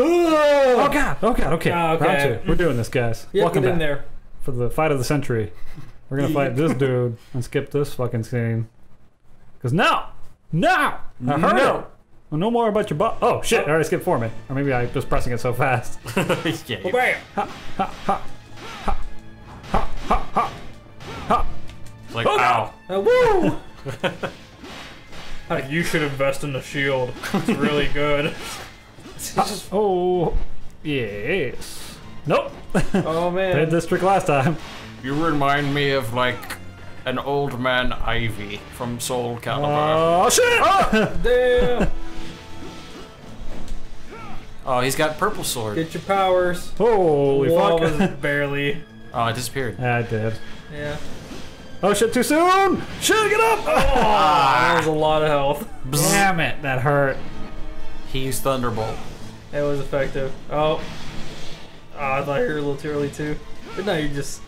Oh god! Oh god! Okay, okay. Gotcha. We're doing this, guys. Yep, welcome back in there for the fight of the century. We're gonna fight this dude and skip this fucking scene. Cause no, I heard it. Well, no more about your butt. Oh shit! I already skipped for me, or maybe I was pressing it so fast. Yeah. Oh, bam! Ha ha ha ha ha ha ha. It's like oh, ow! Oh, woo! Like, you should invest in the shield. It's really good. Oh, yes. Nope. Oh, man. Did this trick last time. You remind me of, like, an old man Ivy from Soul Calibur. Oh, shit! Oh, damn! Oh, he's got purple sword. Get your powers. Holy fuck. Was barely. Oh, it disappeared. Yeah, it did. Yeah. Oh shit, too soon! Shit, get up! Oh, that was a lot of health. Damn it, that hurt. He used Thunderbolt. It was effective. Oh. Oh, I thought you were a little too early too. But no, you're just...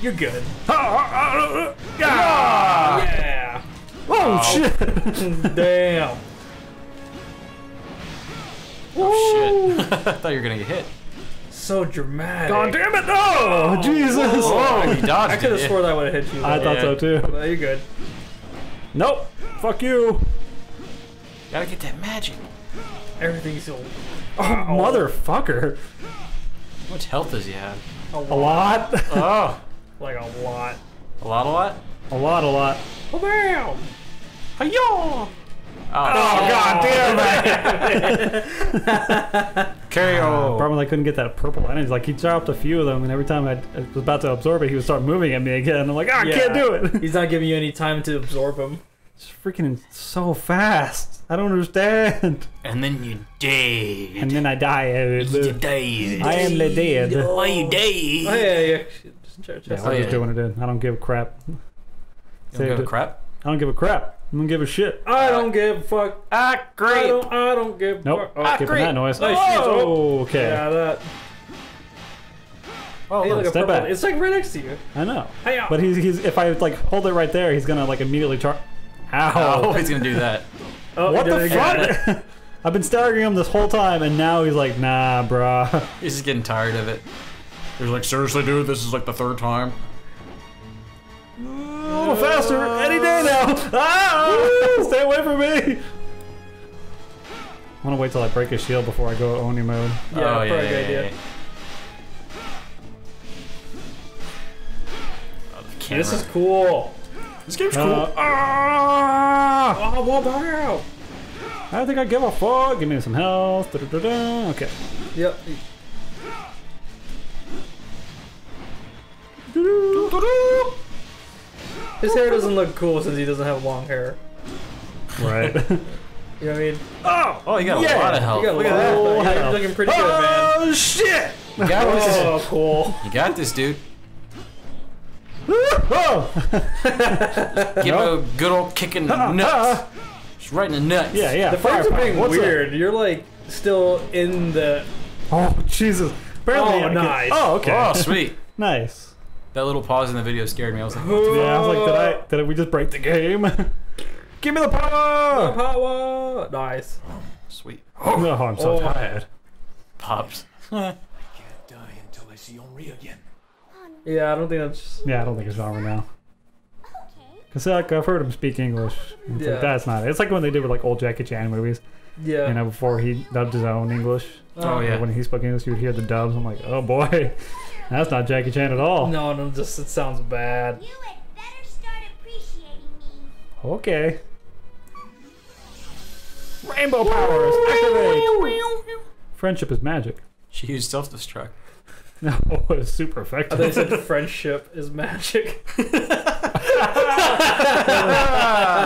You're good. Oh, yeah! Oh, shit! Damn. Oh, shit. I thought you were gonna get hit. So dramatic. God damn it! Oh, Jesus! Whoa. He dodged. I could have sworn I would have hit you. I thought so too. No, you're good. Nope. Fuck you. Gotta get that magic. Everything's old. Oh, motherfucker. How much health does he have? A lot. Oh. Like a lot. A lot, a lot? A lot. Oh, bam! Hi-yo! Oh, god damn it! KO. Probably couldn't get that purple energy. Like he dropped a few of them, and every time I was about to absorb it, he would start moving at me again. I'm like, I can't do it. He's not giving you any time to absorb him. It's freaking so fast. I don't understand. And then you died. And then I died. You died. I am the dead. Oh, you died. Oh yeah. I'm just doing it in. I don't give a crap. You don't give a crap? I don't give a crap. I'm gonna give a shit. I don't give a fuck. I don't give a fuck. Oh, keep that noise. Oh, okay. Yeah, that. Oh, hey, look, step back. It's like right next to you. I know. But he's if I like hold it right there, he's gonna like immediately charge. Ow! Oh, he's gonna do that. Oh, what the fuck? I've been staggering him this whole time, and now he's like, nah, bruh. He's just getting tired of it. He's like, seriously, dude, this is like the third time. A little faster any day now. Ah, stay away from me. I want to wait till I break his shield before I go Oni mode. Yeah, probably a good idea. Oh, this is cool. This game's cool. Ah! Oh, wow. I don't think I give a fuck. Give me some health. Da-da-da-da. Okay. Yep. Do-do-do-do-do. His hair doesn't look cool since he doesn't have long hair. Right. You know what I mean? Oh! Oh, you got a lot of help. You got a lot of help. You're looking pretty good, man. Oh, shit! You got this. Oh, cool. You got this, dude. Whoa! Give him a good old kick in the nuts. Just right in the nuts. Yeah, yeah. The fights are being weird. You're, like, still in the... Oh, Jesus. Barely. Oh, nice. Oh, okay. Oh, sweet. Nice. That little pause in the video scared me. I was like, what the I was like, did we just break the game? Give me the power! The power! Nice. Oh, sweet. Oh, no, I'm so tired. Pops. I can't die until I see Henri again. Yeah, I don't think that's... Yeah, I don't think it's genre now. Because like, I've heard him speak English. It's like, that's not it. It's like when they did with like old Jackie Chan movies. Yeah. You know, before he dubbed his own English. Oh, yeah. When he spoke English, you would hear the dubs. I'm like, oh, boy. That's not Jackie Chan at all. No, no, just it sounds bad. You had better start appreciating me. Okay. Rainbow powers activate. Friendship is magic. She used self-destruct. No, it was super effective. I said friendship is magic. Should have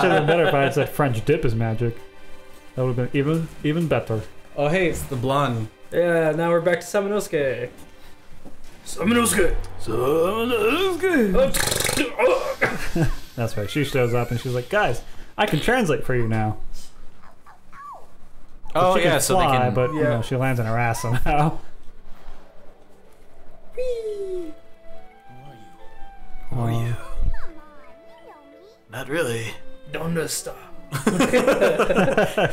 been better if I had said French dip is magic. That would have been even better. Oh hey, it's the blonde. Yeah, now we're back to Samanosuke. Samanosuke. That's right. She shows up and she's like, "Guys, I can translate for you now." Oh yeah, so they can. But you know, she lands on her ass somehow. Who are you? Who are you? Not really. Don't stop.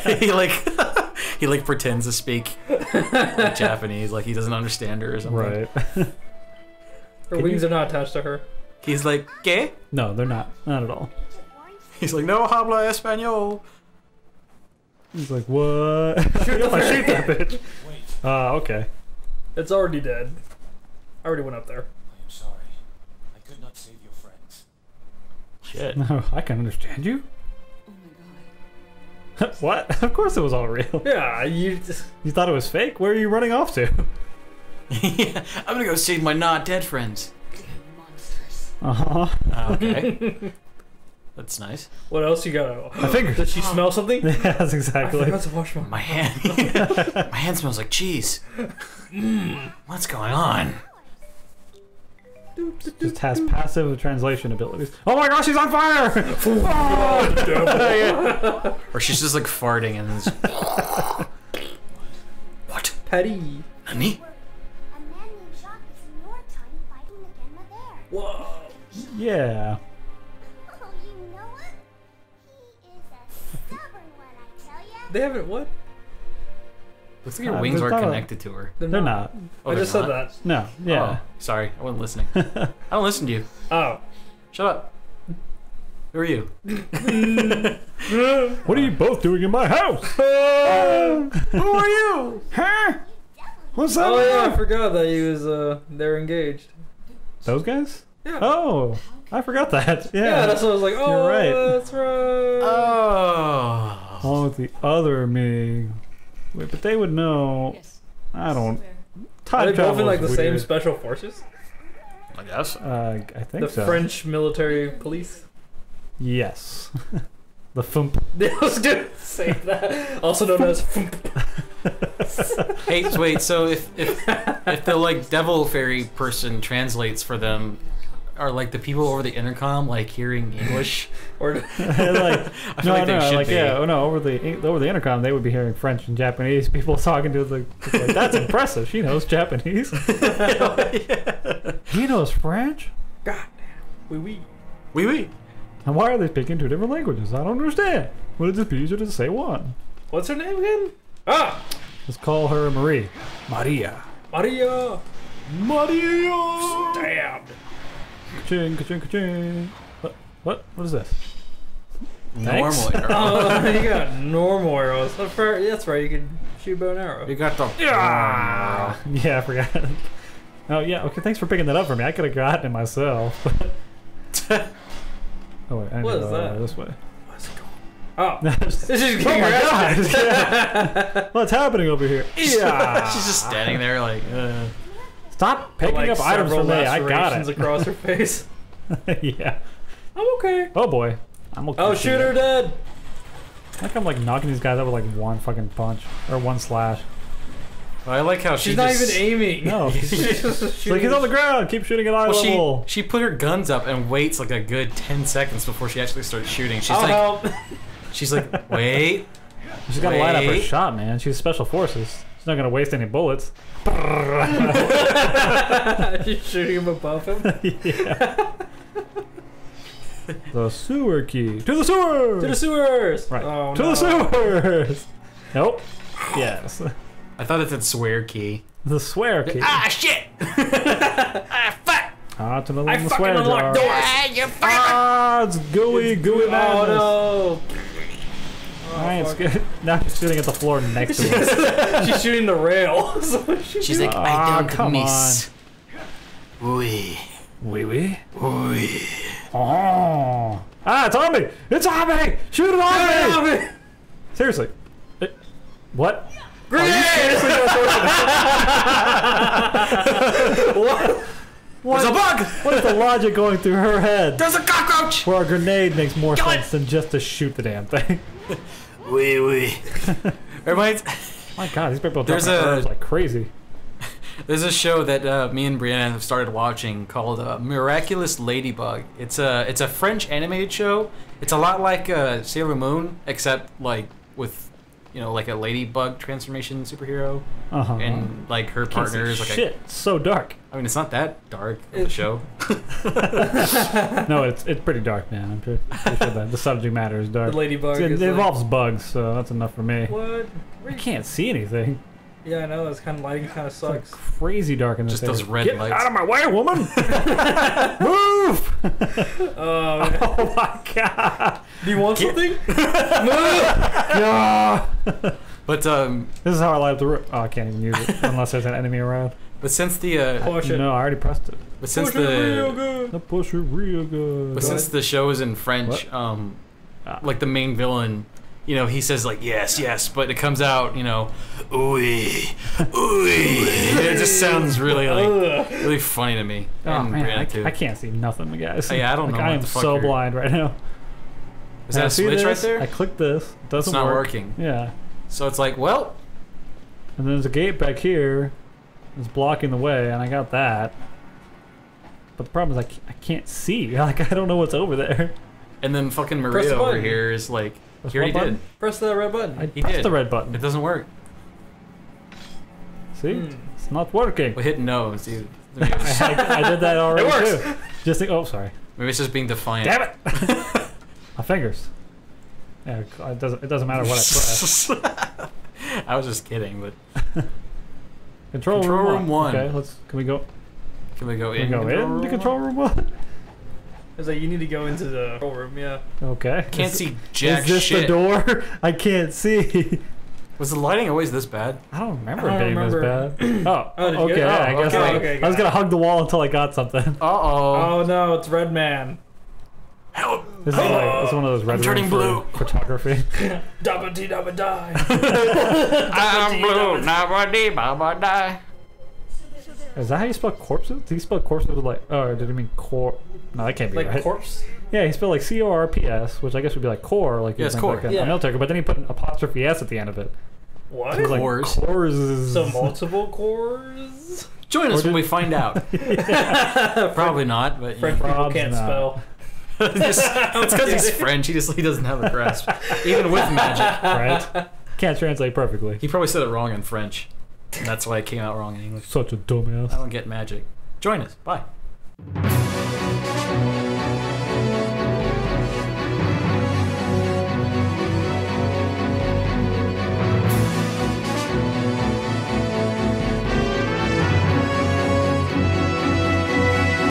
He like He like pretends to speak like Japanese, like he doesn't understand her or something. Right. Her wings are not attached to her. He's like, ¿Qué? No, they're not. Not at all. He's like, no habla español. He's like, what? Shoot that bitch. Okay. It's already dead. I already went up there. I am sorry. I could not save your friends. Shit. No, I can understand you. Oh my god. What? Of course it was all real. Yeah, you thought it was fake? Where are you running off to? Yeah, I'm gonna go save my not dead friends. Monsters. Uh-huh. Okay. That's nice. What else you got? My finger. Did she smell something? Yeah, that's exactly. I forgot to wash my hand. My hand smells like cheese. What's going on? Just has passive translation abilities. Oh my gosh, she's on fire! Oh, yeah. Or she's just like farting and then just... What? Patty. Nani? A man named Jacques is in your time fighting again there. Whoa. Yeah. They haven't what? Looks like her wings aren't connected to her. They're not. Oh, I just said that. No. Yeah. Oh, sorry, I wasn't listening. I don't listen to you. Oh. Shut up. Who are you? What are you both doing in my house? Who are you? Huh? What's up? Oh yeah, I forgot that he was they're engaged. Those guys? Yeah. Oh. I forgot that. Yeah. Yeah, that's what I was like, oh, you're right. That's right. Oh. Oh, the other me. Wait, but they would know. Yes. I don't. Time Are they both in like the weird. Same special forces? I guess. I think the so. French military police. Yes. The FUMP. They was gonna say that. Also known as FUMP. Hey, wait. So if the like devil fairy person translates for them. Are like the people over the intercom like hearing English or like over the intercom they would be hearing French and Japanese people talking to the like, that's impressive, she knows Japanese. Yeah. He knows French, god damn. Oui. And why are they speaking two different languages? I don't understand. Would it just be easier to say one? What's her name again? Let's call her Maria. Stabbed. Ka-ching, ka-ching, ka-ching. What is this? Normal arrow. Oh, you got normal arrows. That's right, you can shoot bow and arrow. You got the... Yeah, I forgot. Oh, yeah, okay, thanks for picking that up for me. I could have gotten it myself. Oh, wait, I need to go this way. Where's it going? Oh, it's just going around. Yeah. What's happening over here? Yeah. She's just standing there like... Stop picking up items from me. I got it. Across her face. Yeah. I'm okay. Oh boy. I'm okay. Oh, shoot her dead. I think I'm like knocking these guys out with like one fucking punch or one slash. I like how she's not even aiming. No. She's like, he's on the ground. Keep shooting at eye level. She put her guns up and waits like a good 10 seconds before she actually starts shooting. She's like, she's like, wait. She's gotta light up her shot, man. She's special forces. Not gonna waste any bullets. You shooting him above him? Yeah. The sewer key. To the sewers! To the sewers! Right. Oh, to the sewers! Nope. Yes. I thought it said swear key. The swear key. Ah, shit! Ah, fuck! Ah, to the I fucking unlocked doors! Ah, it's gooey madness. Oh, no! Ryan's good. Now she's shooting at the floor next to us. She's shooting the rail. She's like, I don't miss. Oui. Oui, oui? Oui. Oh. Ah, it's on me! It's on me! Shoot it on me! Seriously. What? Grenade! Are you seriously going to What? There's a bug! What is the logic going through her head? There's a cockroach! Where a grenade makes more sense than just to shoot the damn thing. Wee wee. Everybody's... My god, these people are dropping like crazy. There's a show that me and Brianna have started watching called Miraculous Ladybug. It's a French animated show. It's a lot like Sailor Moon, except like with you know, like a ladybug transformation superhero, and like her partner is like a, so dark. I mean, it's not that dark in the show. No, it's pretty dark, man. I'm pretty sure that the subject matter is dark. The ladybug. It involves bugs, so that's enough for me. What? I can't see anything. Yeah, I know. That's kind of lighting kind of sucks. It's like crazy dark in this. Just those red lights. Get out of my way, woman! Move! Oh my god! Do you want something? Move! Yeah. But this is how I light up the room. Oh, I can't even use it unless there's an enemy around. But since the push it. No, I already pressed it. But since the show is in French, like the main villain. You know, he says like yes, yes, but it comes out, you know, ooey, ooey. It just sounds really like really funny to me. Oh man, I can't see nothing, guys. Yeah, I don't know. I am so blind right now. Is that a switch right there? I click this. Doesn't work. It's not working. Yeah. So it's like, well, and then there's a gate back here. It's blocking the way, and I got that. But the problem is, I can't see. Like, I don't know what's over there. And then fucking Maria over here is like. Here he did. Press the red button. I pressed the red button. It doesn't work. See? It's not working. We hit no, dude. I did that already. It works. Too. Just think, oh, sorry. Maybe it's just being defiant. Damn it! My fingers. Yeah, it doesn't matter what I press. I was just kidding, but. Control room one. Okay, can we go? Can we go in? Can we go into control room one? I was like, you need to go into the control room, yeah. Okay. Can't see jack shit. Is this the door? I can't see. Was the lighting always this bad? I don't remember it being this bad. Oh, okay. Yeah, I guess I was going to hug the wall until I got something. Uh-oh. Oh, no, it's Red Man. Help! This is like, it's one of those red turning blue photography. Dabba dee dabba die. I'm blue, dabba dee dabba die. Is that how you spell corpses? Did he spell corpses with like, oh, did he mean corp? No, that can't be like right. Corpse? Yeah, he spelled like C-O-R-P-S, which I guess would be like core, like yeah, core. Like yeah. But then he put an apostrophe S at the end of it. What? So it was cores. Like cores. So multiple cores? Join us when we find out. Probably not, but French people can't spell. It's because he's French, he doesn't have a grasp. Even with magic. Right? Can't translate perfectly. He probably said it wrong in French. And that's why it came out wrong in English. Such a dumbass. I don't get magic. Join us. Bye.